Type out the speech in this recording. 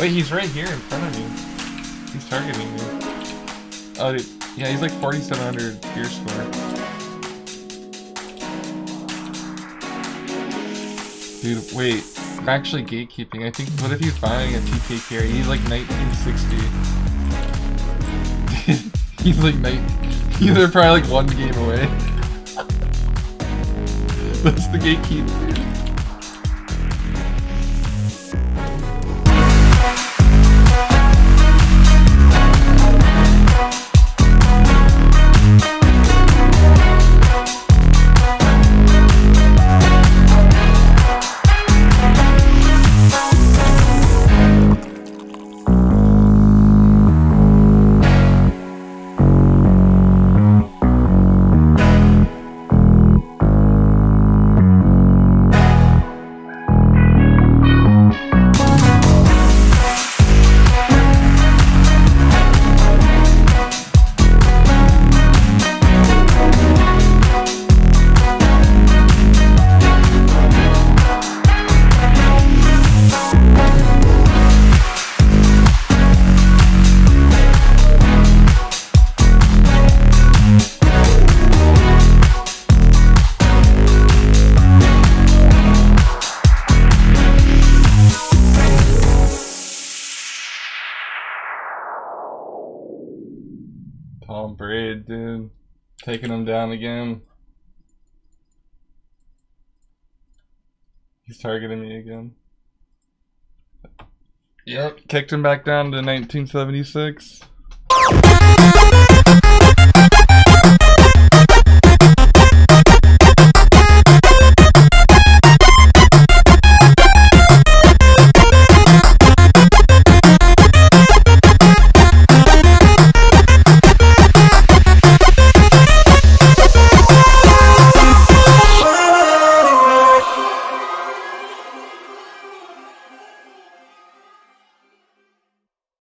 Wait, he's right here in front of me. He's targeting me. Oh, dude. Yeah, he's like 4,700 gear score. Dude, wait. I'm actually gatekeeping. I think, what if he's buying a TK carry? He's like 1960. He's like, they're probably like one game away. That's the gatekeep, dude. Tom Brady, dude. Taking him down again. He's targeting me again. Yep, kicked him back down to 1976.